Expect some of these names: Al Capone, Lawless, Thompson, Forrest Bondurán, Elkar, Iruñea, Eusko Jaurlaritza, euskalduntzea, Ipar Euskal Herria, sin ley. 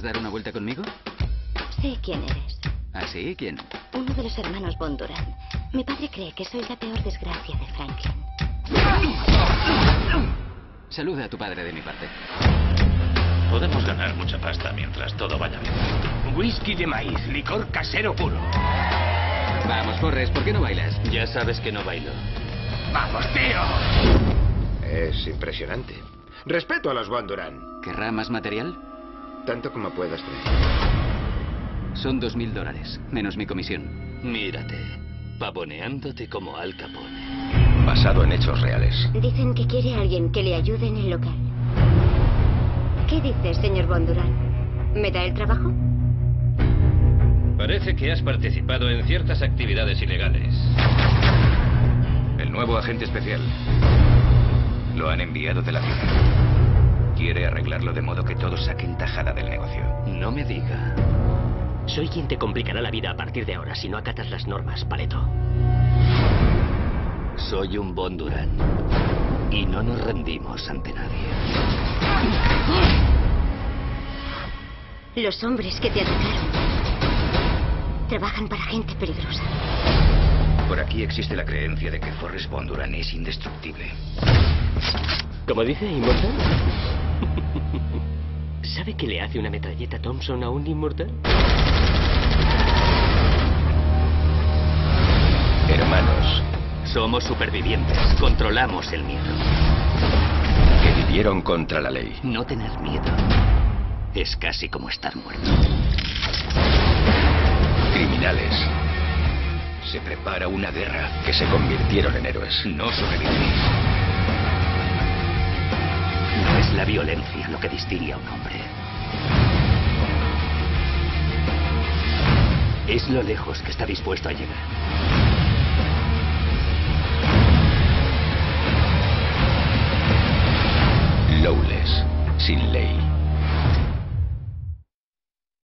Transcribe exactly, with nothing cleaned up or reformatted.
¿Querrás dar una vuelta conmigo? Sé quién eres. ¿Ah, sí? ¿Quién? Uno de los hermanos Bondurán. Mi padre cree que soy la peor desgracia de Franklin. Saluda a tu padre de mi parte. Podemos ganar mucha pasta mientras todo vaya bien. Whisky de maíz, licor casero puro. Vamos, Forrest, ¿por qué no bailas? Ya sabes que no bailo. ¡Vamos, tío! Es impresionante. Respeto a los Bondurán. ¿Querrá más material? Tanto como puedas traer. Son dos mil dólares, menos mi comisión. Mírate, pavoneándote como Al Capone. Basado en hechos reales. Dicen que quiere a alguien que le ayude en el local. ¿Qué dices, señor Bondurán? ¿Me da el trabajo? Parece que has participado en ciertas actividades ilegales. El nuevo agente especial. Lo han enviado de la ciudad. Quiere arreglarlo de modo que todos saquen tajada del negocio. No me diga. Soy quien te complicará la vida a partir de ahora si no acatas las normas, paleto. Soy un Bondurán. Y no nos rendimos ante nadie. Los hombres que te atacaron trabajan para gente peligrosa. Por aquí existe la creencia de que Forrest Bondurán es indestructible. ¿Cómo dice, inmortal? ¿Sabe qué le hace una metralleta Thompson a un inmortal? Hermanos, somos supervivientes. Controlamos el miedo. Que vivieron contra la ley. No tener miedo es casi como estar muerto. Criminales. Se prepara una guerra que se convirtieron en héroes. No sobrevivís. No es la violencia lo que distingue a un hombre. Es lo lejos que está dispuesto a llegar. Lawless, sin ley.